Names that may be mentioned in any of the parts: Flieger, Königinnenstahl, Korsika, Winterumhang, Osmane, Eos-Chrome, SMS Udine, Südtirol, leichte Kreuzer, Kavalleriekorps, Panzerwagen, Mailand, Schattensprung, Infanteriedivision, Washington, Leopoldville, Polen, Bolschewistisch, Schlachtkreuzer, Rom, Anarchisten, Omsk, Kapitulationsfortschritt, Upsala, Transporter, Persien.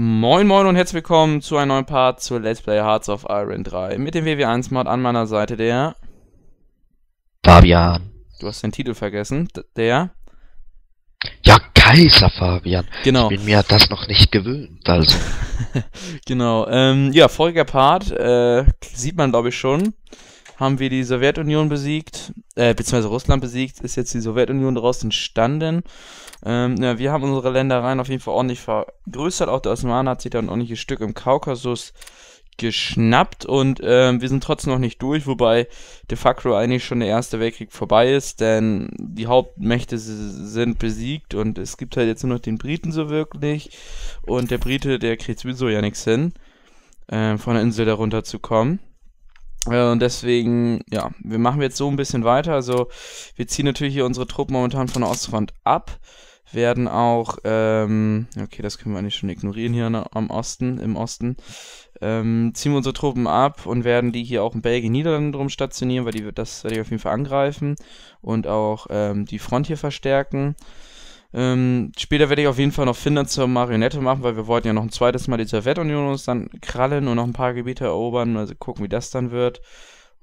Moin moin und herzlich willkommen zu einem neuen Part zur Let's Play Hearts of Iron 3 mit dem WW1-Mod an meiner Seite, der Fabian. Du hast den Titel vergessen, der? Ja, Kaiser Fabian. Genau. Ich bin mir das noch nicht gewöhnt, also. Genau, ja, voriger Part, sieht man glaube ich schon, haben wir die Sowjetunion besiegt, beziehungsweise Russland besiegt, ist jetzt die Sowjetunion daraus entstanden. Ja, wir haben unsere Ländereien auf jeden Fall ordentlich vergrößert, auch der Osmane hat sich da ein ordentliches Stück im Kaukasus geschnappt und wir sind trotzdem noch nicht durch, wobei de facto eigentlich schon der Erste Weltkrieg vorbei ist, denn die Hauptmächte sind besiegt und es gibt halt jetzt nur noch den Briten so wirklich und der Brite, der kriegt sowieso ja nichts hin, von der Insel da runterzukommen. Und deswegen, ja, wir machen jetzt so ein bisschen weiter, also wir ziehen natürlich hier unsere Truppen momentan von der Ostfront ab, werden auch, okay, das können wir eigentlich schon ignorieren hier im Osten, ziehen wir unsere Truppen ab und werden die hier auch in Belgien, Niederlande drum stationieren, weil das werde ich auf jeden Fall angreifen und auch die Front hier verstärken. Später werde ich auf jeden Fall noch Finnland zur Marionette machen, weil wir wollten ja noch ein zweites Mal die Sowjetunion uns dann krallen und noch ein paar Gebiete erobern, also gucken, wie das dann wird.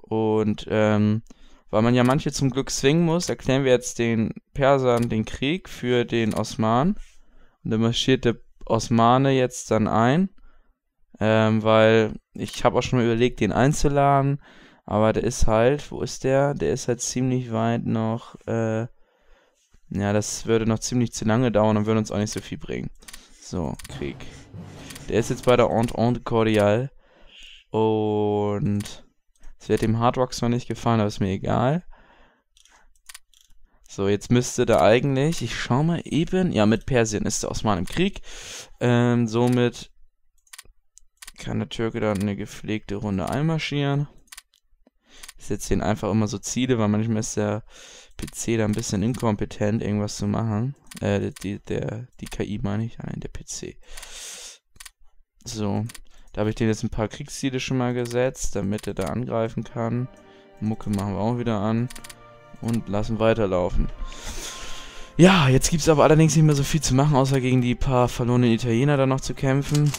Und weil man ja manche zum Glück zwingen muss, erklären wir jetzt den Persern den Krieg für den Osmanen. Und dann marschiert der Osmane jetzt dann ein, weil ich habe auch schon mal überlegt, den einzuladen, aber der ist halt, wo ist der? Der ist halt ziemlich weit noch, ja, das würde noch ziemlich zu lange dauern und würde uns auch nicht so viel bringen. So, Krieg. Der ist jetzt bei der Entente Cordial. Und es wird dem Hardrocks noch nicht gefallen, aber ist mir egal. So, jetzt müsste da eigentlich, ich schau mal eben, ja, mit Persien ist der Osman im Krieg. Somit kann der Türke dann eine gepflegte Runde einmarschieren. Ich setze ihn einfach immer so Ziele, weil manchmal ist der PC da ein bisschen inkompetent, irgendwas zu machen. Die KI meine ich, nein, der PC. So, da habe ich den jetzt ein paar Kriegsziele schon mal gesetzt, damit er da angreifen kann. Mucke machen wir auch wieder an und lassen weiterlaufen. Ja, jetzt gibt es aber allerdings nicht mehr so viel zu machen, außer gegen die paar verlorenen Italiener da noch zu kämpfen.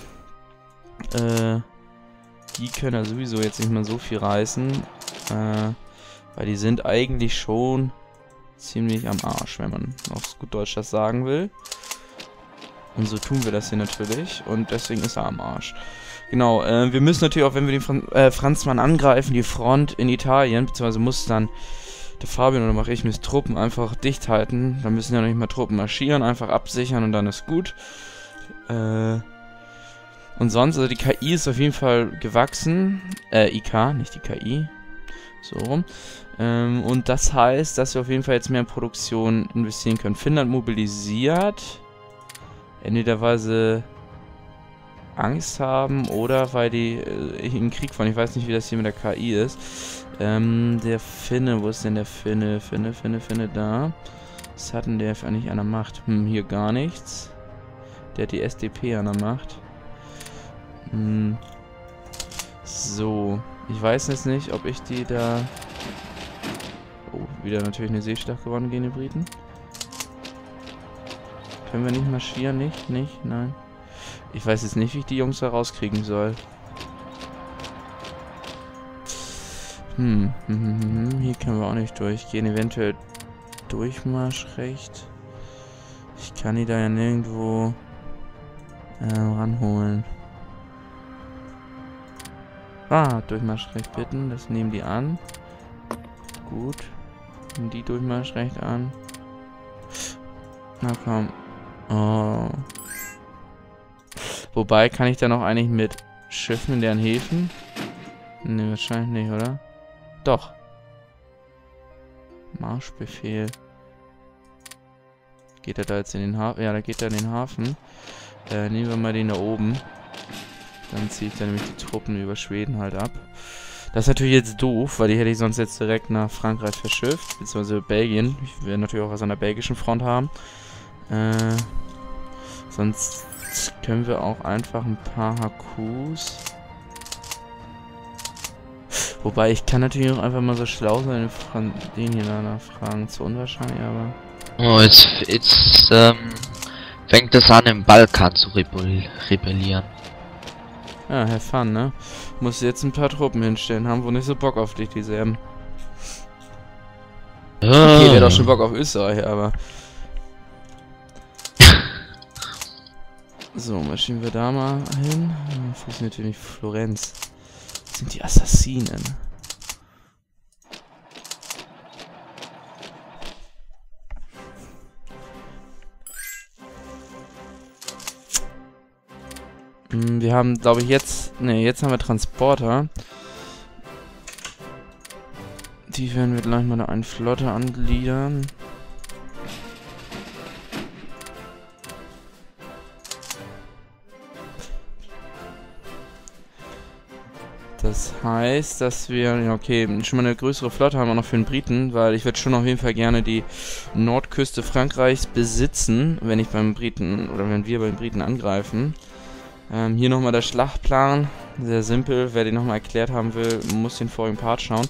Die können da sowieso jetzt nicht mehr so viel reißen, weil die sind eigentlich schon ziemlich am Arsch, wenn man auf gut Deutsch das sagen will. Und so tun wir das hier natürlich und deswegen ist er am Arsch. Genau, wir müssen natürlich auch, wenn wir den Franzmann angreifen, die Front in Italien, beziehungsweise muss dann der Fabian oder mache ich mit Truppen einfach dicht halten. Dann müssen ja noch nicht mal Truppen marschieren, einfach absichern und dann ist gut. Und sonst, also die KI ist auf jeden Fall gewachsen. IK, nicht die KI. So rum. Und das heißt, dass wir auf jeden Fall jetzt mehr in Produktion investieren können. Finnland mobilisiert. Entweder weil sie Angst haben oder weil die im Krieg fahren. Ich weiß nicht, wie das hier mit der KI ist. Der Finne, wo ist denn der Finne? Finne, da. Was hat denn der eigentlich an der Macht? Hier gar nichts. Der hat die SDP an der Macht. So, ich weiß jetzt nicht, ob ich die da... Oh, wieder natürlich eine Seeschlacht gewonnen gegen die Briten. Können wir nicht marschieren? Nicht, nein. Ich weiß jetzt nicht, wie ich die Jungs da rauskriegen soll. Hier können wir auch nicht durchgehen. Eventuell Durchmarschrecht. Ich kann die da ja nirgendwo ranholen. Durchmarschrecht bitten, das nehmen die an. Gut. Nehmen die Durchmarschrecht an. Na komm. Oh. Wobei, kann ich da noch eigentlich mit Schiffen in deren Häfen? Ne, wahrscheinlich nicht, oder? Doch. Marschbefehl. Geht er da jetzt in den Hafen? Ja, da geht er in den Hafen. Nehmen wir mal den da oben. Dann ziehe ich dann nämlich die Truppen über Schweden halt ab. Das ist natürlich jetzt doof, weil die hätte ich sonst jetzt direkt nach Frankreich verschifft, beziehungsweise Belgien. Ich will natürlich auch was an der belgischen Front haben. Sonst können wir auch einfach ein paar HQs. Wobei, ich kann natürlich auch einfach mal so schlau sein, den hier nachfragen. Zu unwahrscheinlich, aber... Oh, it's fängt es an, im Balkan zu rebellieren. Ja, have fun, ne? Muss jetzt ein paar Truppen hinstellen, haben wohl nicht so Bock auf dich, die Serben. Okay, der hat doch schon Bock auf Österreich, aber... So, mal schieben wir da mal hin. Funktioniert hier nicht Florenz. Das sind die Assassinen. Wir haben, glaube ich, jetzt... Ne, jetzt haben wir Transporter. Die werden wir gleich mal eine Flotte angliedern. Das heißt, dass wir, ja okay, schon mal eine größere Flotte haben, auch noch für den Briten, weil ich würde schon auf jeden Fall gerne die Nordküste Frankreichs besitzen, wenn ich beim Briten, oder wenn wir beim Briten angreifen. Hier nochmal der Schlachtplan, sehr simpel, wer den nochmal erklärt haben will, muss den vorigen Part schauen.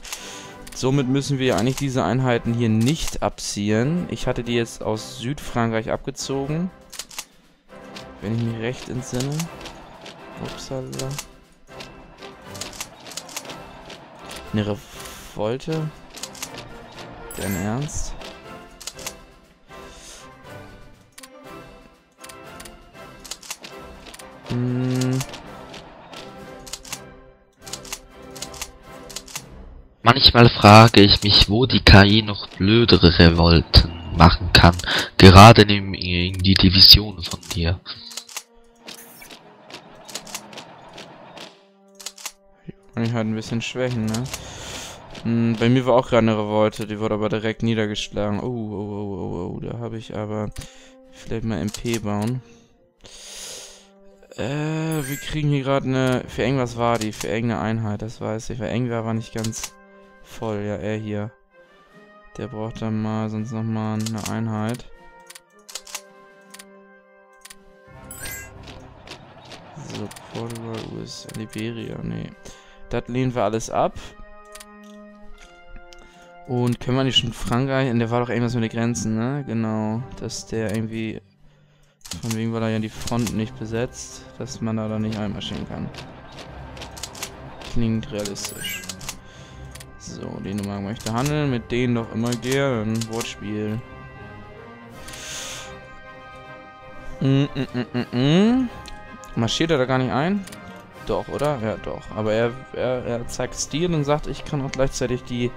Somit müssen wir eigentlich diese Einheiten hier nicht abziehen. Ich hatte die jetzt aus Südfrankreich abgezogen, wenn ich mich recht entsinne. Upsala. Eine Revolte? Dein Ernst? Manchmal frage ich mich, wo die KI noch blödere Revolten machen kann, gerade in die Division von dir. Kann ich halt ein bisschen schwächen, ne? Bei mir war auch gerade eine Revolte, die wurde aber direkt niedergeschlagen. Oh, da habe ich aber vielleicht mal MP bauen. Wir kriegen hier gerade eine... Für eng was war die? Für eng eine Einheit, das weiß ich. Weil eng war nicht ganz voll. Ja, er hier. Der braucht dann mal sonst nochmal eine Einheit. So, Portugal, USA, Liberia, nee. Das lehnen wir alles ab. Und können wir nicht schon Frankreich... Und der war doch irgendwas mit den Grenzen, ne? Genau, dass der irgendwie... Von wegen war da ja die Front nicht besetzt, dass man da dann nicht einmarschieren kann. Klingt realistisch. So, die Nummer möchte handeln, mit denen doch immer gern. Wortspiel. Marschiert er da gar nicht ein? Doch, oder? Ja, doch. Aber er zeigt Stil und sagt, ich kann auch gleichzeitig die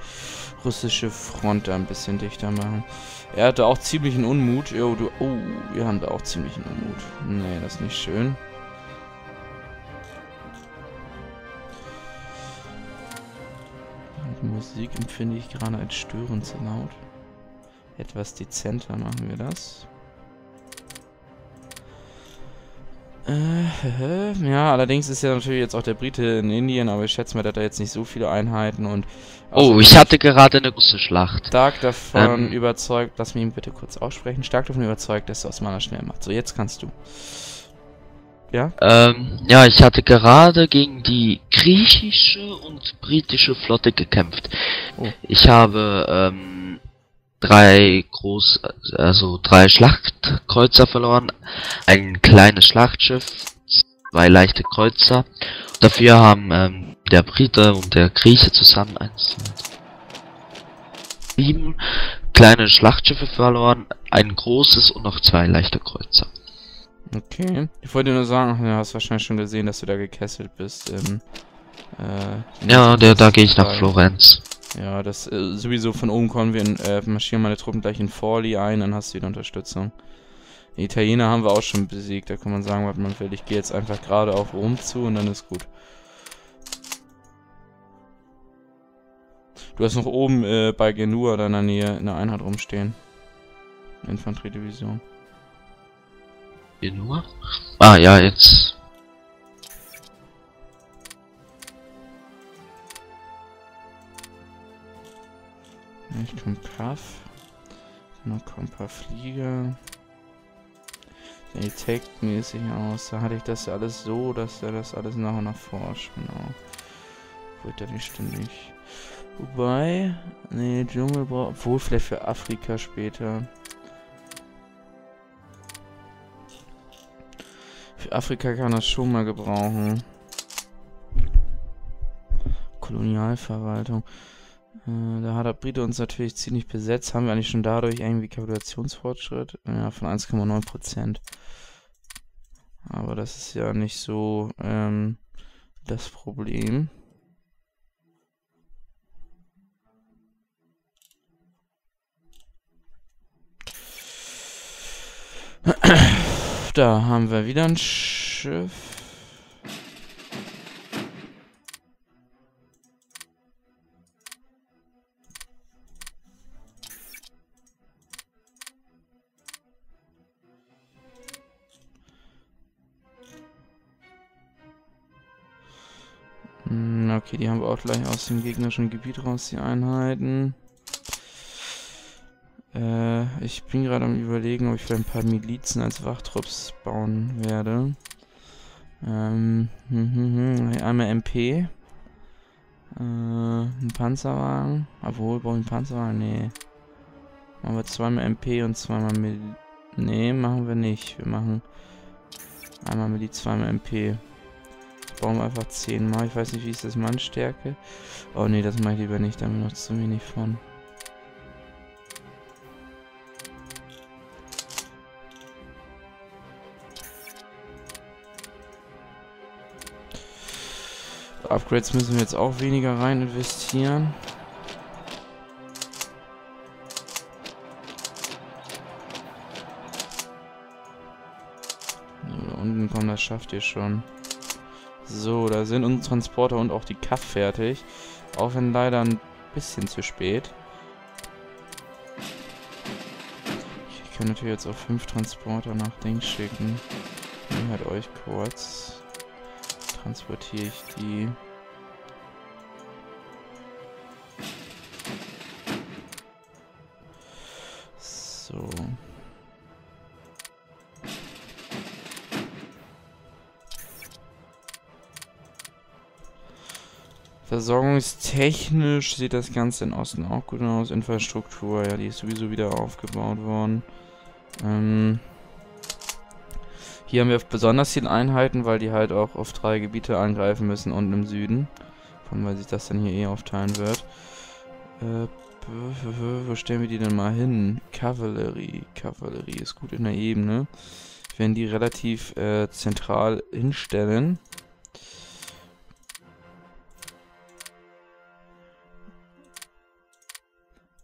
russische Front da ein bisschen dichter machen. Er hatte auch ziemlichen Unmut. Jo, du, oh, wir haben da auch ziemlichen Unmut. Nee, das ist nicht schön. Die Musik empfinde ich gerade als störend zu laut. Etwas dezenter machen wir das. Ja, allerdings ist ja natürlich jetzt auch der Brite in Indien, aber ich schätze mal, der hat da jetzt nicht so viele Einheiten und... Oh, ich hatte gerade eine große Schlacht. Stark davon überzeugt, lass mich ihn bitte kurz aussprechen, stark davon überzeugt, dass der Osmane schnell macht. So, jetzt kannst du. Ja? Ja, ich hatte gerade gegen die griechische und britische Flotte gekämpft. Oh. Ich habe, drei Schlachtkreuzer verloren, ein kleines Schlachtschiff, zwei leichte Kreuzer. Dafür haben der Brite und der Grieche zusammen 7 kleine Schlachtschiffe verloren, ein großes und noch 2 leichte Kreuzer. Okay, ich wollte nur sagen, du hast wahrscheinlich schon gesehen, dass du da gekesselt bist. Ja, da gehe ich nach Florenz. Ja, das sowieso von oben kommen wir, marschieren meine Truppen gleich in Forli ein, dann hast du wieder Unterstützung. Die Italiener haben wir auch schon besiegt, da kann man sagen, was man will. Ich gehe jetzt einfach gerade auf Rom zu und dann ist gut. Du hast noch oben bei Genua da in der Nähe eine Einheit rumstehen. Infanteriedivision. Genua? Ah ja, jetzt... Ich komme Kaff. Dann kommen ein paar Flieger. Sieht tagmäßig aus. Da hatte ich das alles so, dass er das alles nach und nach forscht. Genau. Wird ja nicht ständig. Wobei, nee, Dschungel braucht. Obwohl, vielleicht für Afrika später. Afrika kann das schon mal gebrauchen. Kolonialverwaltung. Da hat der Brite uns natürlich ziemlich besetzt. Haben wir eigentlich schon dadurch irgendwie Kapitulationsfortschritt? Ja, von 1,9%. Aber das ist ja nicht so das Problem. Da haben wir wieder ein Schiff. Okay, die haben wir auch gleich aus dem gegnerischen Gebiet raus, die Einheiten. Ich bin gerade am Überlegen, ob ich vielleicht ein paar Milizen als Wachtrupps bauen werde. Einmal MP. Ein Panzerwagen. Obwohl, brauche ich einen Panzerwagen? Nee. Machen wir zweimal MP und zweimal Mil... Nee, machen wir nicht. Wir machen einmal Miliz, zweimal MP. Bauen wir einfach 10 mal. Ich weiß nicht, wie ist das Mannstärke? Oh nee, das mache ich lieber nicht. Da haben wir noch zu wenig von. Upgrades müssen wir jetzt auch weniger rein investieren. So, da unten kommt, das schafft ihr schon. So, da sind unsere Transporter und auch die Kaff fertig. Auch wenn leider ein bisschen zu spät. Ich kann natürlich jetzt auch 5 Transporter nach Dings schicken. Ich halt euch kurz. Transportiere ich die. So. Versorgungstechnisch sieht das Ganze in Osten auch gut aus. Infrastruktur, ja, die ist sowieso wieder aufgebaut worden. Hier haben wir besonders viele Einheiten, weil die halt auch auf 3 Gebiete angreifen müssen unten im Süden. Von weil sich das dann hier eh aufteilen wird. Wo stellen wir die denn mal hin? Kavallerie. Kavallerie ist gut in der Ebene. Wir werden die relativ zentral hinstellen.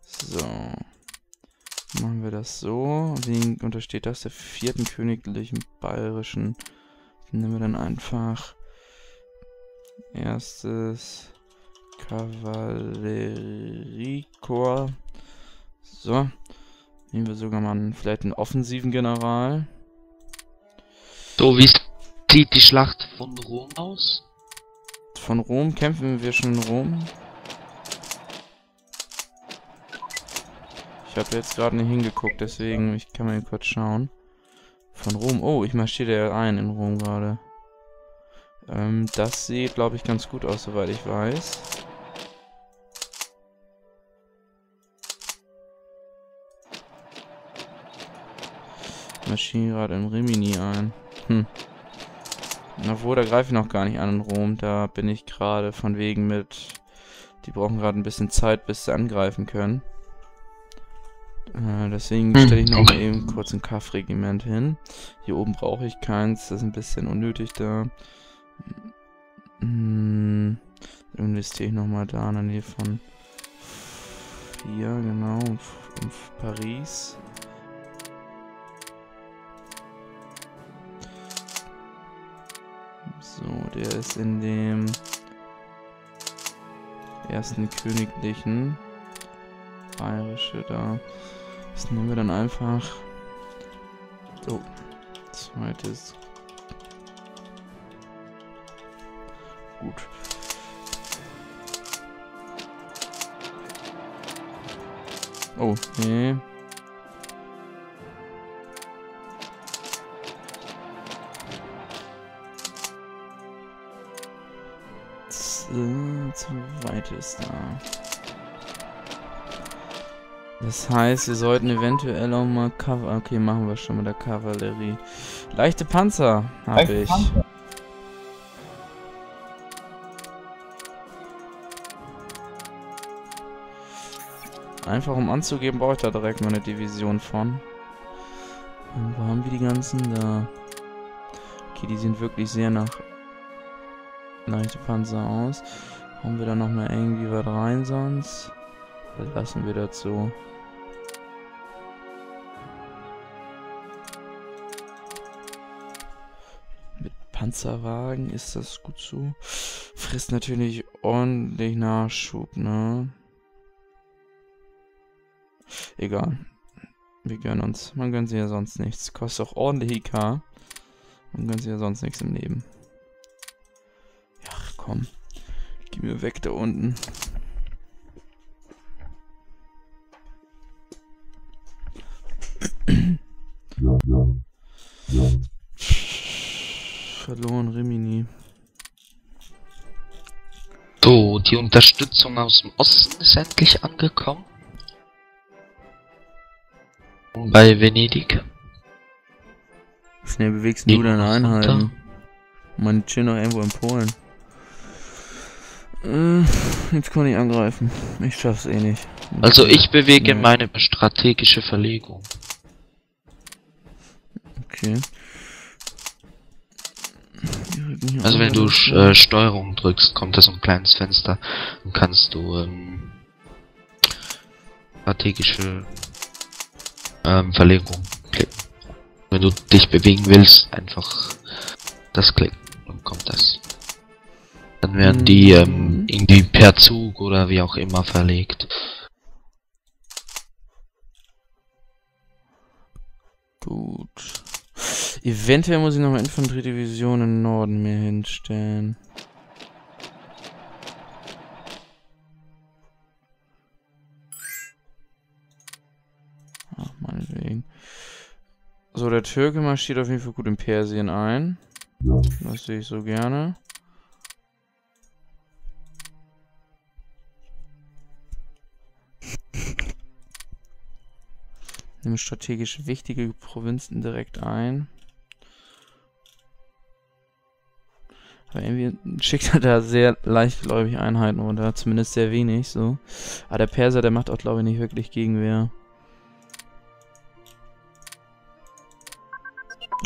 So. Machen wir das so. Wie untersteht das der 4. königlichen bayerischen? Den nehmen wir dann einfach. Erstes Kavalleriekorps. So. Nehmen wir sogar mal einen, vielleicht einen offensiven General. So, wie sieht die Schlacht von Rom aus? Von Rom kämpfen wir schon in Rom. Ich habe jetzt gerade nicht hingeguckt, deswegen ich kann mal kurz schauen. Von Rom. Oh, ich marschiere ja ein in Rom gerade. Das sieht, glaube ich, ganz gut aus, soweit ich weiß. Ich marschiere gerade in Rimini ein. Obwohl, da greife ich noch gar nicht an in Rom. Da bin ich gerade von wegen mit... Die brauchen gerade ein bisschen Zeit, bis sie angreifen können. Deswegen stelle ich noch eben kurz ein Kaff-Regiment hin. Hier oben brauche ich keins, das ist ein bisschen unnötig da. Investiere ich nochmal da in der Nähe von hier, genau, in Paris. So, der ist in dem ersten königlichen bayerische da. Das nehmen wir dann einfach. So, zweites. Gut. Oh, nee. Zweites da. Das heißt, wir sollten eventuell auch mal... Okay, machen wir schon mit der Kavallerie. Leichte Panzer habe ich. Panzer. Einfach um anzugeben, brauche ich da direkt mal eine Division von. Und wo haben wir die ganzen da? Okay, die sehen wirklich sehr nach leichte Panzer aus. Haben wir da noch mal irgendwie was rein sonst? Das lassen wir dazu. Mit Panzerwagen ist das gut so. Frisst natürlich ordentlich Nachschub, ne? Egal. Wir gönnen uns. Man gönnt sich ja sonst nichts. Kostet auch ordentlich IK. Man gönnt sich ja sonst nichts im Leben. Ach komm. Geh mir weg da unten. Verloren, Rimini. So, die Unterstützung aus dem Osten ist endlich angekommen. Bei Venedig. Schnell bewegst du deine Einheiten. Man chillt noch irgendwo in Polen. Jetzt kann ich angreifen. Ich schaff's eh nicht. Also ich bewege meine strategische Verlegung. Okay. Also wenn du Steuerung drückst, kommt da so ein kleines Fenster und kannst du strategische Verlegung klicken. Wenn du dich bewegen willst, einfach das klicken und kommt das. Dann werden die irgendwie per Zug oder wie auch immer verlegt. Gut. Eventuell muss ich nochmal Infanteriedivision im Norden mir hinstellen. So, der Türke marschiert auf jeden Fall gut in Persien ein. Das sehe ich so gerne. Nehmen strategisch wichtige Provinzen direkt ein. Aber irgendwie schickt er da sehr leichtgläubig Einheiten runter. Zumindest sehr wenig, so. Aber der Perser, der macht auch, glaube ich, nicht wirklich Gegenwehr.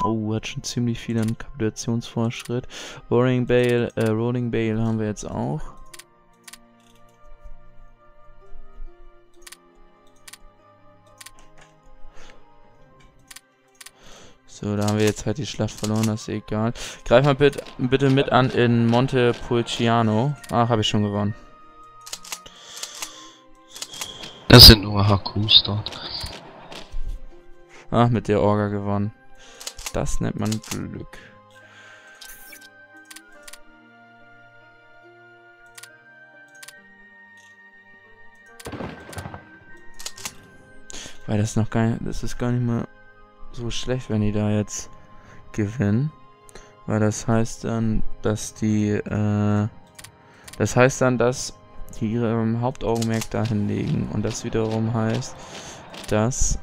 Oh, hat schon ziemlich viel an Kapitulationsfortschritt. Rolling Bale haben wir jetzt auch. So, da haben wir jetzt halt die Schlacht verloren, das ist egal. Greif mal bitte mit an in Montepulciano. Ah, habe ich schon gewonnen. Das sind nur HQs dort. Ach, mit der Orga gewonnen. Das nennt man Glück. Weil das noch gar nicht, das ist gar nicht mal so schlecht, wenn die da jetzt gewinnen. Weil das heißt dann, dass die, dass die ihrem Hauptaugenmerk dahin legen. Und das wiederum heißt, dass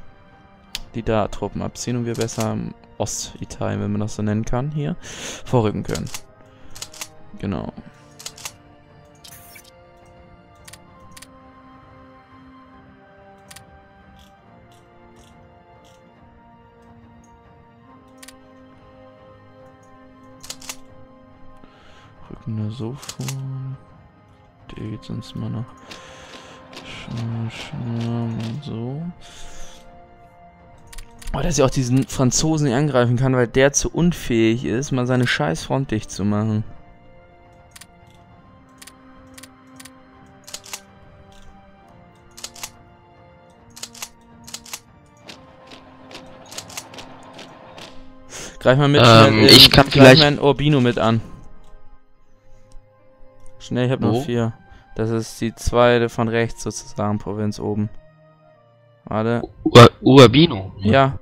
die da Truppen abziehen und wir besser im Ostitalien, wenn man das so nennen kann, hier vorrücken können. Genau. Rücken da so vor. Der geht uns mal nach. So. Aber dass ich auch diesen Franzosen nicht angreifen kann, weil der zu unfähig ist, mal seine scheiß Front dicht zu machen. Greif mal mit, ich kann vielleicht meinen Urbino mit an. Schnell, ich hab noch 4. Das ist die zweite von rechts sozusagen, Provinz oben. Warte. Urbino? Ja.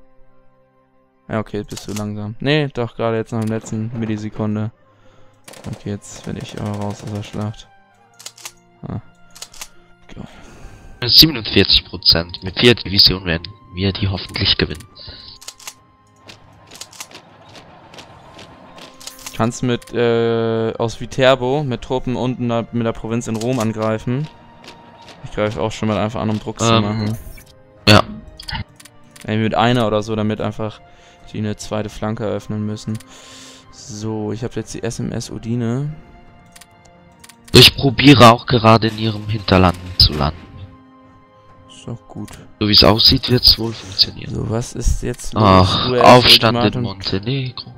Ja, okay, jetzt bist du langsam. Nee, doch, gerade jetzt noch in der letzten Millisekunde. Okay, jetzt bin ich aber raus aus der Schlacht. Ah. Okay. 47%. Mit 4 Divisionen werden wir die hoffentlich gewinnen. Kannst mit aus Viterbo mit Truppen unten mit der Provinz in Rom angreifen. Ich greife auch schon mal einfach an, um Druck zu machen. Ja. Irgendwie mit einer oder so, damit einfach die eine zweite Flanke eröffnen müssen. So, ich habe jetzt die SMS Udine. Ich probiere auch gerade in ihrem Hinterland zu landen. Ist doch gut. So wie es aussieht, wird es wohl funktionieren. So, was ist jetzt los? Ach, Aufstand in Montenegro.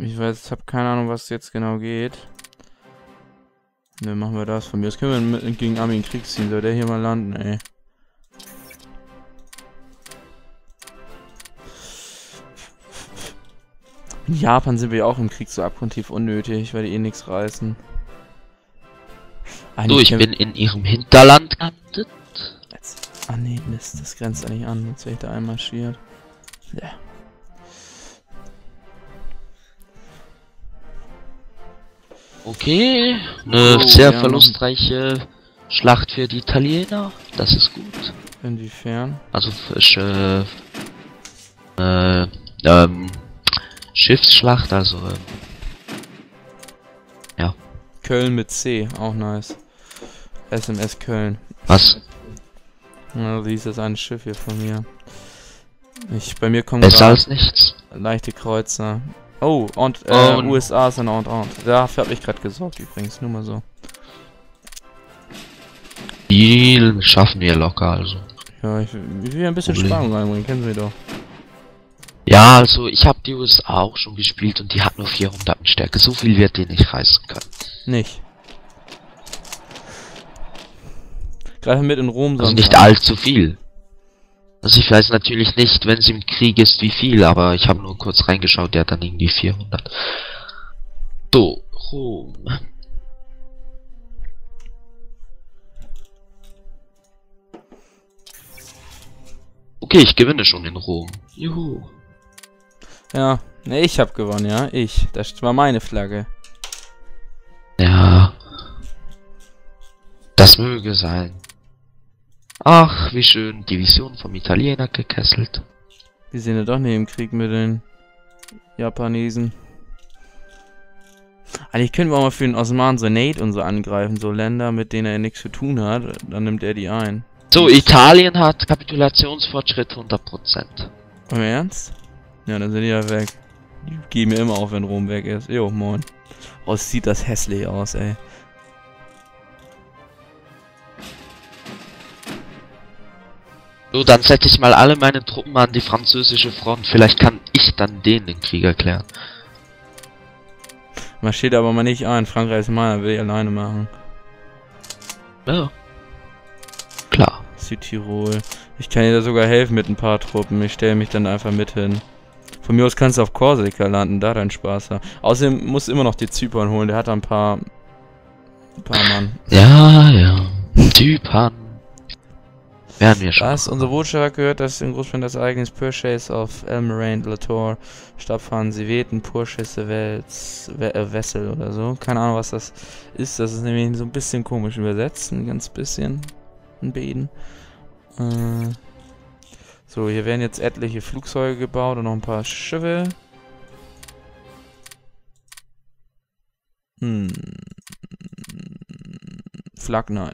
Ich weiß, ich habe keine Ahnung, was jetzt genau geht. Ne, machen wir das von mir. Das können wir gegen Armin Krieg ziehen. Soll der hier mal landen, ey. In Japan sind wir ja auch im Krieg so abgrundtief unnötig, weil die eh nichts reißen. Eigentlich du, ich bin in ihrem Hinterland gelandet. Ah ne, Mist, das grenzt ja nicht an. Jetzt wäre ich da einmarschiert. Ja. Okay, eine sehr verlustreiche Schlacht für die Italiener. Das ist gut. Inwiefern? Also Schiffsschlacht, also ja. Köln mit C, auch nice. SMS Köln. Was? Na, siehst das ein Schiff hier von mir. Bei mir kommt besser als nichts. Leichte Kreuzer. Oh, und USA sind und. Dafür habe ich gerade gesorgt übrigens, nur mal so. Die schaffen wir locker, also. Ja, ich will ein bisschen Spannung reinbringen, kennen Sie doch. Ja, also ich habe die USA auch schon gespielt und die hat nur 400 Stärke. So viel wird die nicht reißen können. Nicht. Gerade mit in Rom. Also nicht allzu viel. Also ich weiß natürlich nicht, wenn sie im Krieg ist, wie viel, aber ich habe nur kurz reingeschaut, der hat dann irgendwie 400. So, Rom. Okay, ich gewinne schon in Rom. Juhu. Ja, ne, ich habe gewonnen, ja, ich. Das war meine Flagge. Ja. Das möge sein. Ach, wie schön, Division vom Italiener gekesselt. Wir sind ja doch nicht im Krieg mit den Japanesen. Eigentlich können wir auch mal für den Osmanen so Nate und so angreifen, so Länder, mit denen er nichts zu tun hat, dann nimmt er die ein. So, Italien hat Kapitulationsfortschritt 100%. Im Ernst? Ja, dann sind die ja weg. Die geben mir immer auf, wenn Rom weg ist. Jo, moin. Oh, sieht das hässlich aus, ey. So, dann setze ich mal alle meine Truppen an die französische Front. Vielleicht kann ich dann den Krieg erklären. Man steht aber mal nicht ein. Frankreich ist meiner, will ich alleine machen. Ja. Klar. Südtirol. Ich kann dir da sogar helfen mit ein paar Truppen. Ich stelle mich dann einfach mit hin. Von mir aus kannst du auf Korsika landen, da dein Spaß haben. Außerdem musst du immer noch die Zypern holen. Der hat da ein paar Mann. Ja, ja. Zypern. Werden wir schon. Was? Unser Botschaft hat gehört, dass in Großbritannien das eigenes Purchase of Elmerain Latour, Stabfahren, Siveten, Purchase Wels, Wessel oder so. Keine Ahnung, was das ist. Das ist nämlich so ein bisschen komisch übersetzt. Ein ganz bisschen. Ein Beden. So, hier werden jetzt etliche Flugzeuge gebaut und noch ein paar Schiffe. Hm. Flak, nein.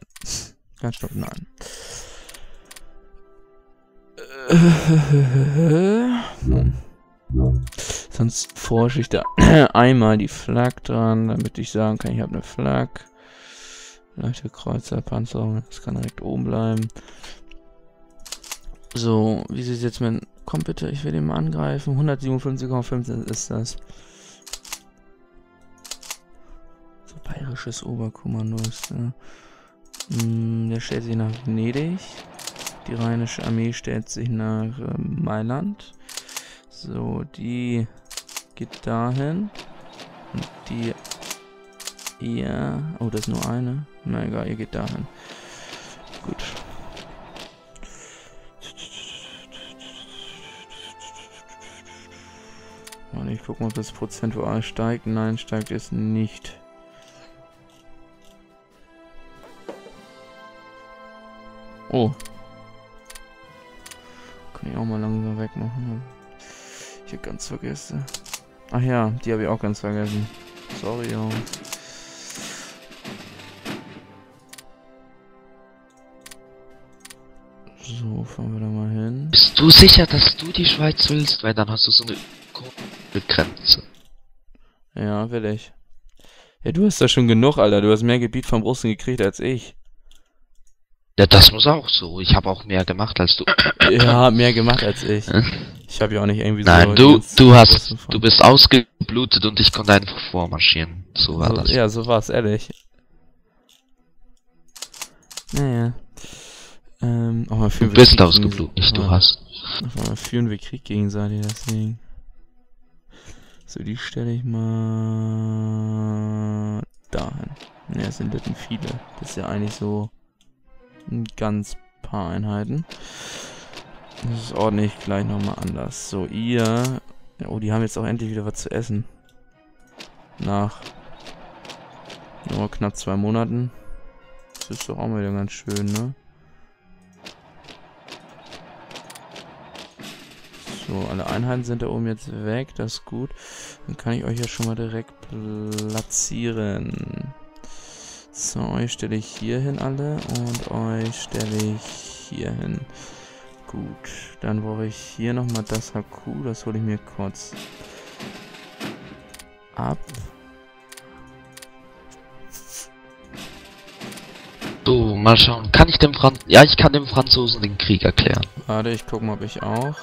Ganz stopp, nein. Sonst forsche ich da einmal die Flak dran, damit ich sagen kann, ich habe eine Flak. Leichte Kreuzer, Panzerwagen, das kann direkt oben bleiben. So, wie sieht es jetzt mit... Komm bitte, ich will den mal angreifen. 157,5 ist das. So, bayerisches Oberkommando ist da. Der stellt sich nach Venedig. Die rheinische Armee stellt sich nach Mailand. So, die geht dahin. Und die... Ja... Oh, das ist nur eine. Na egal, ihr geht dahin. Gut. Und ich gucke mal, ob das prozentual steigt. Nein, steigt es nicht. Oh. Kann ich auch mal langsam wegmachen. Ich hab ganz vergessen. Ach ja, die habe ich auch ganz vergessen. Sorry, ja. So, fahren wir da mal hin. Bist du sicher, dass du die Schweiz willst? Weil dann hast du so eine Grenze. Ja, will ich. Ja, du hast da schon genug, Alter. Du hast mehr Gebiet vom Russen gekriegt als ich. Ja, das muss auch so. Ich habe auch mehr gemacht als du. Ja, mehr gemacht als ich. Ich habe ja auch nicht irgendwie so... Nein, du bist ausgeblutet und ich konnte einfach vormarschieren. So war das. Ja, so war es, ehrlich. Naja. Du bist ausgeblutet, nicht du hast. Führen wir Krieg gegenseitig, deswegen. So, die stelle ich mal... dahin. Ja, es sind denn viele. Das ist ja eigentlich so... ein ganz paar Einheiten. Das ordne ich gleich nochmal anders. So, ihr... oh, die haben jetzt auch endlich wieder was zu essen. Nach... nur knapp 2 Monaten. Das ist doch auch mal wieder ganz schön, ne? So, alle Einheiten sind da oben jetzt weg. Das ist gut. Dann kann ich euch ja schon mal direkt platzieren. So, euch stelle ich hier hin alle und euch stelle ich hier hin. Gut, dann brauche ich hier nochmal das HQ, das hole ich mir kurz ab. So, mal schauen, kann ich dem Franzosen... ja, ich kann dem Franzosen den Krieg erklären. Warte, ich gucke mal, ob ich auch...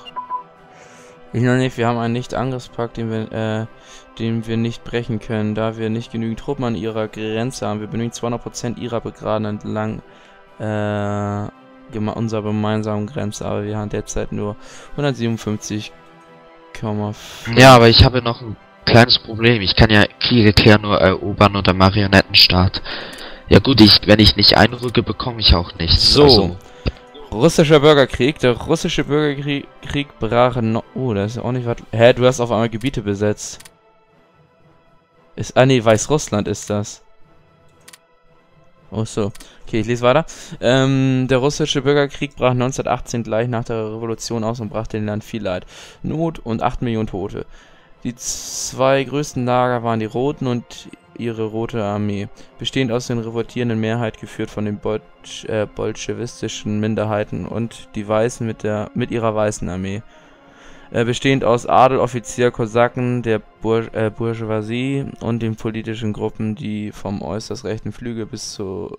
ich noch nicht, wir haben einen Nicht-Angriffspakt, den wir nicht brechen können, da wir nicht genügend Truppen an ihrer Grenze haben. Wir benötigen 200% ihrer Begraden entlang unserer gemeinsamen Grenze, aber wir haben derzeit nur 157,5. Ja, aber ich habe noch ein kleines Problem. Ich kann ja Kriege klären, nur erobern oder Marionettenstaat. Ja gut, wenn ich nicht einrücke, bekomme ich auch nichts. So. Also, russischer Bürgerkrieg. Der russische Bürgerkrieg brach... oh, da ist ja auch nicht was... hä, du hast auf einmal Gebiete besetzt. Ist... ah, nee, Weißrussland ist das. Oh, so. Okay, ich lese weiter. Der russische Bürgerkrieg brach 1918 gleich nach der Revolution aus und brachte dem Land viel Leid. Not und 8 Millionen Tote. Die 2 größten Lager waren die Roten und... ihre Rote Armee, bestehend aus den revoltierenden Mehrheit, geführt von den bolschewistischen Minderheiten, und die Weißen mit ihrer Weißen Armee, bestehend aus Adel, Offizier, Kosaken, der Bourgeoisie und den politischen Gruppen, die vom äußerst rechten Flügel bis zu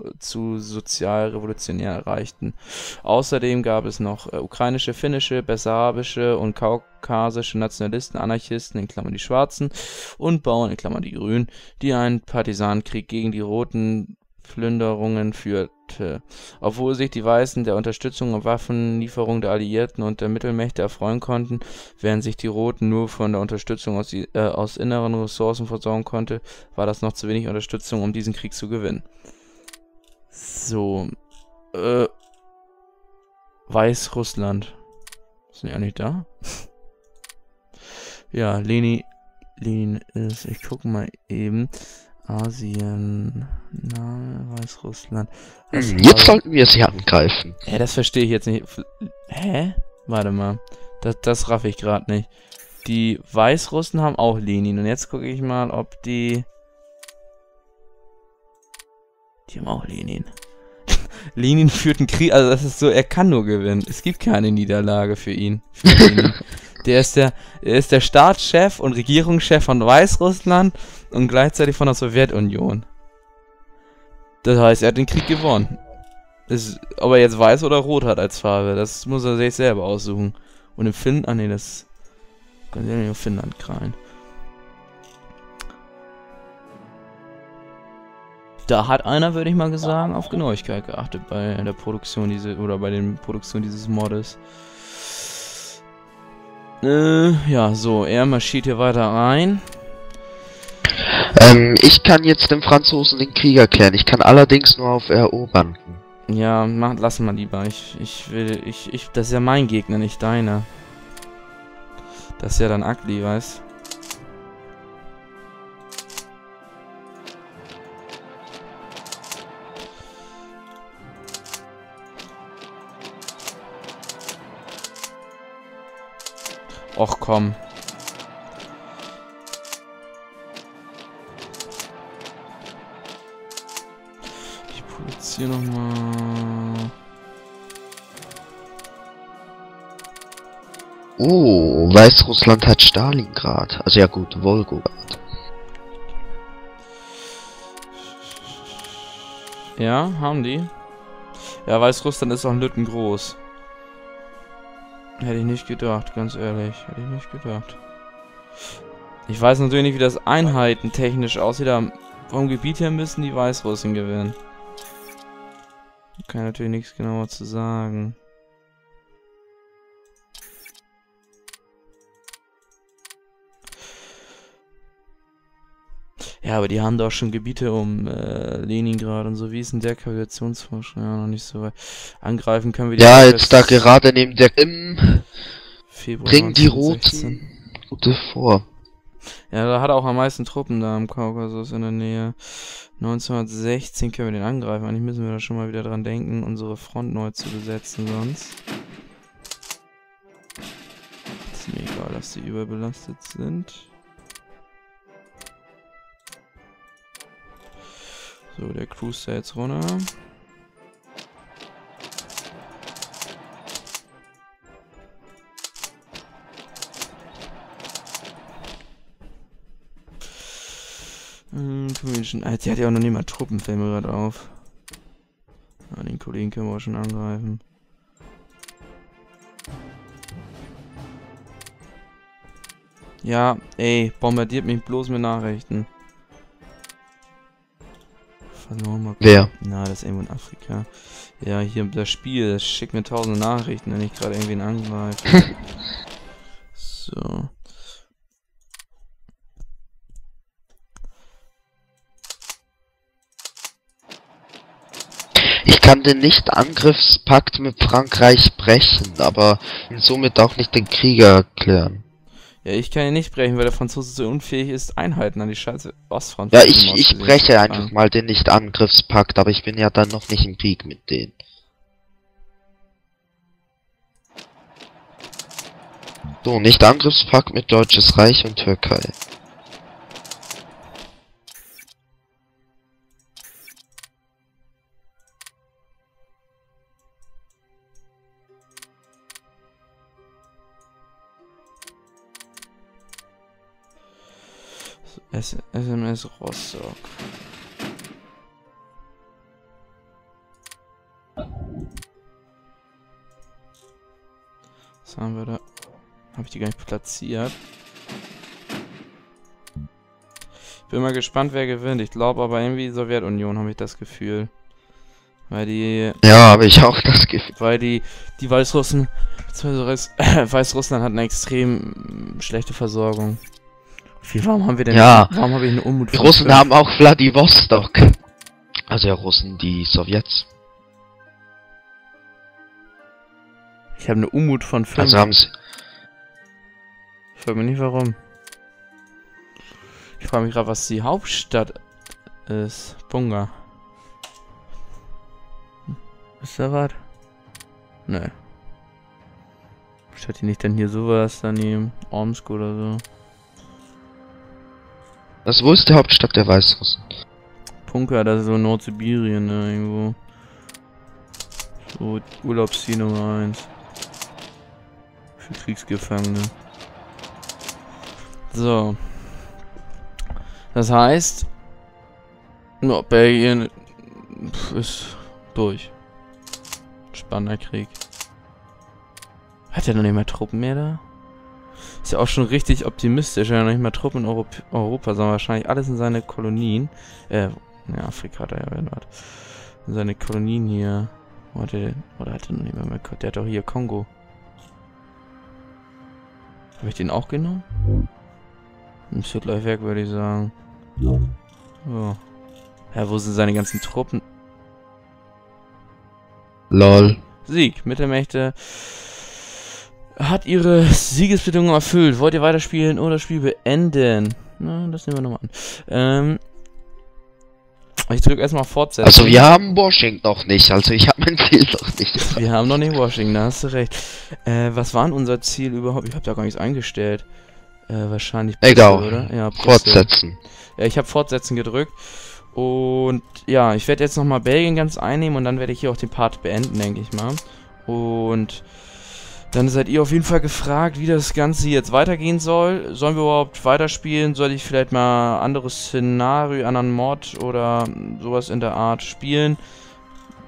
sozialrevolutionär reichten. Außerdem gab es noch ukrainische, finnische, bessarabische und kaukasische Nationalisten, Anarchisten, in Klammern die Schwarzen, und Bauern, in Klammern die Grünen, die einen Partisanenkrieg gegen die Roten Plünderungen führte. Obwohl sich die Weißen der Unterstützung und Waffenlieferung der Alliierten und der Mittelmächte erfreuen konnten, während sich die Roten nur von der Unterstützung aus inneren Ressourcen versorgen konnte, war das noch zu wenig Unterstützung, um diesen Krieg zu gewinnen. So. Weißrussland. Sind die eigentlich da? Ja, Lenin ist... ich gucke mal eben... Asien, na, Weißrussland. Jetzt sollten wir sie angreifen. Hä, das verstehe ich jetzt nicht. Hä? Warte mal. Das raff ich gerade nicht. Die Weißrussen haben auch Lenin. Und jetzt gucke ich mal, ob die... die haben auch Lenin. Lenin führt einen Krieg. Also das ist so, er kann nur gewinnen. Es gibt keine Niederlage für ihn. Für Lenin. Der ist der Staatschef und Regierungschef von Weißrussland und gleichzeitig von der Sowjetunion. Das heißt, er hat den Krieg gewonnen. Ob er jetzt weiß oder rot hat als Farbe, das muss er sich selber aussuchen. Und in Finnland, ah ne, das kann sich nicht auf Finnland krallen. Da hat einer, würde ich mal sagen, auf Genauigkeit geachtet bei der Produktion dieses Modes. Ja, so, er marschiert hier weiter rein. Ich kann jetzt dem Franzosen den Krieg erklären. Ich kann allerdings nur auf Erobern. Ja, lassen wir lieber. Das ist ja mein Gegner, nicht deiner. Das ist ja dann ugly, weißt. Och komm. Ich produziere nochmal. Oh, Weißrussland hat Stalingrad. Also ja gut, Wolgograd. Ja, haben die. Ja, Weißrussland ist auch Lütten groß. Hätte ich nicht gedacht, ganz ehrlich. Hätte ich nicht gedacht. Ich weiß natürlich nicht, wie das Einheiten technisch aussieht, aber vom Gebiet her müssen die Weißrussen gewinnen. Kann ich natürlich nichts genauer zu sagen. Ja, aber die haben doch schon Gebiete um Leningrad und so. Wie ist denn der Kalkulationsforschung? Ja, noch nicht so weit. Angreifen können wir die... Ja, jetzt da gerade neben der Krim bringen die Roten Route vor. Ja, da hat er auch am meisten Truppen da im Kaukasus in der Nähe. 1916 können wir den angreifen. Eigentlich müssen wir da schon mal wieder dran denken, unsere Front neu zu besetzen sonst. Ist mir egal, dass die überbelastet sind. So, der Cruise da jetzt runter. Jetzt hat ja auch noch nicht mal Truppenfilme gerade auf. Ah, den Kollegen können wir auch schon angreifen. Ja, ey, bombardiert mich bloß mit Nachrichten. Mal wer? Na, das ist irgendwo in Afrika. Ja, hier das Spiel, das schickt mir tausende Nachrichten, wenn ich gerade irgendwen angreife. So. Ich kann den Nicht-Angriffspakt mit Frankreich brechen, aber somit auch nicht den Krieg erklären. Ja, ich kann ihn nicht brechen, weil der Franzose so unfähig ist, Einheiten an die scheiße Ostfront. Ja, ich breche einfach mal den Nicht-Angriffspakt, aber ich bin ja dann noch nicht im Krieg mit denen. So, Nicht-Angriffspakt mit Deutsches Reich und Türkei. SMS Rostock. Was haben wir da? Habe ich die gar nicht platziert? Ich bin mal gespannt, wer gewinnt. Ich glaube aber irgendwie Sowjetunion, habe ich das Gefühl. Weil die... Ja, habe ich auch das Gefühl. Weil die Weißrussen... beziehungsweise Weißrussland hat eine extrem schlechte Versorgung. Warum haben wir denn? Ja, warum habe ich einen Unmut? Die Russen haben auch Vladivostok. Also ja, Russen, die Sowjets. Ich habe eine Unmut von 5. Also haben sie. Ich frage mich nicht warum. Ich frage mich gerade, was die Hauptstadt ist. Bunga. Ist da was? Ne. Statt die nicht dann hier sowas daneben? Omsk oder so. Wo ist die Hauptstadt der Weißrussen? Punka, das ist so Nordsibirien, ne, irgendwo. So, Urlaubsziel Nummer 1. Für Kriegsgefangene. So. Das heißt... Nordbelgien... ist... durch. Spannender Krieg. Hat er noch nicht mehr Truppen mehr da? Ist ja auch schon richtig optimistisch, er hat ja noch nicht mal Truppen in Europa, sondern wahrscheinlich alles in seine Kolonien. Ja, Afrika hat er ja erinnert. In seine Kolonien hier. Oder hat er noch nicht mehr gehört? Der hat doch hier Kongo. Habe ich den auch genommen? Das wird gleich weg, würde ich sagen. Ja. Oh. Ja, wo sind seine ganzen Truppen? Lol. Sieg, Mittelmächte. Hat ihre Siegesbedingung erfüllt. Wollt ihr weiterspielen oder das Spiel beenden? Na, das nehmen wir nochmal an. Ich drücke erstmal fortsetzen. Also wir haben Washington noch nicht, also ich habe mein Ziel noch nicht. Wir haben noch nicht Washington, da hast du recht. Was war denn unser Ziel überhaupt? Ich habe da gar nichts eingestellt. Wahrscheinlich Brüssel, oder? Ja, Brüssel. Fortsetzen. Ja, ich habe Fortsetzen gedrückt. Und ja, ich werde jetzt nochmal Belgien ganz einnehmen und dann werde ich hier auch den Part beenden, denke ich mal. Und dann seid ihr auf jeden Fall gefragt, wie das Ganze jetzt weitergehen soll. Sollen wir überhaupt weiterspielen? Soll ich vielleicht mal anderes Szenario, anderen Mod oder sowas in der Art spielen?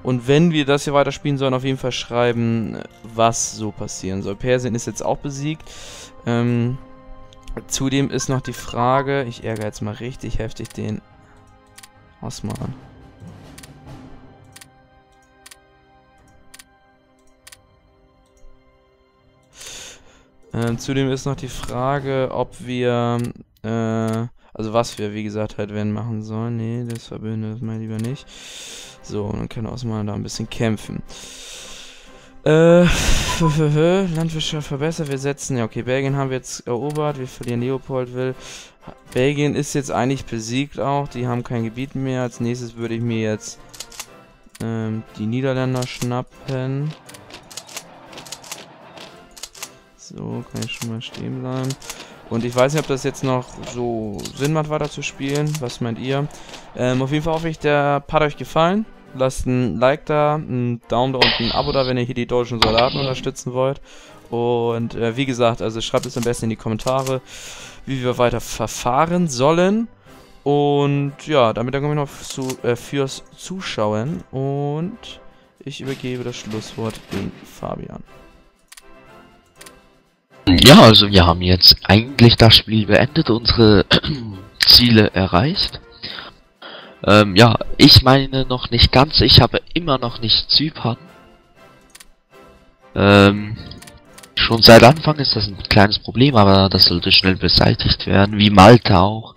Und wenn wir das hier weiterspielen sollen, auf jeden Fall schreiben, was so passieren soll. Persien ist jetzt auch besiegt. Zudem ist noch die Frage, ich ärgere jetzt mal richtig heftig den Osmane. Zudem ist noch die Frage, ob wir, also was wir, wie gesagt, halt werden machen sollen. Nee, das verbindet man lieber nicht. So, dann kann Osmane da ein bisschen kämpfen. Landwirtschaft verbessert, wir setzen, ja okay, Belgien haben wir jetzt erobert, wir verlieren Leopoldville. Belgien ist jetzt eigentlich besiegt auch, die haben kein Gebiet mehr. Als nächstes würde ich mir jetzt die Niederländer schnappen. So, kann ich schon mal stehen bleiben. Und ich weiß nicht, ob das jetzt noch so Sinn macht, weiter zu spielen. Was meint ihr? Auf jeden Fall hoffe ich, der Part hat euch gefallen. Lasst ein Like da, einen Daumen da und ein Abo da, wenn ihr hier die deutschen Soldaten unterstützen wollt. Und wie gesagt, also schreibt es am besten in die Kommentare, wie wir weiter verfahren sollen. Und ja, damit danke ich noch fürs Zuschauen. Und ich übergebe das Schlusswort an Fabian. Ja, also wir haben jetzt eigentlich das Spiel beendet, unsere Ziele erreicht. Ja, ich meine noch nicht ganz, ich habe immer noch nicht Zypern. Schon seit Anfang ist das ein kleines Problem, aber das sollte schnell beseitigt werden, wie Malta auch.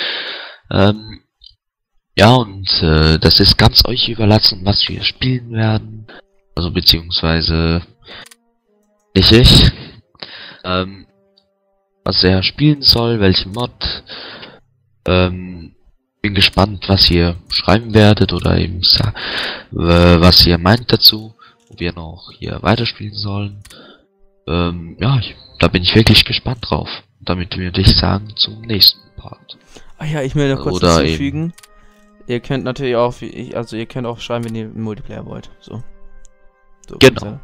Ja, und das ist ganz euch überlassen, was wir spielen werden. Also beziehungsweise nicht ich. Was er spielen soll, welchen Mod. Bin gespannt, was ihr schreiben werdet oder eben was ihr meint dazu, ob wir noch hier weiterspielen sollen. Ja, da bin ich wirklich gespannt drauf. Damit würde ich sagen, zum nächsten Part. Ach ja, ich will noch kurz oder hinzufügen. Ihr könnt natürlich auch, also ihr könnt auch schreiben, wenn ihr Multiplayer wollt. So. So genau.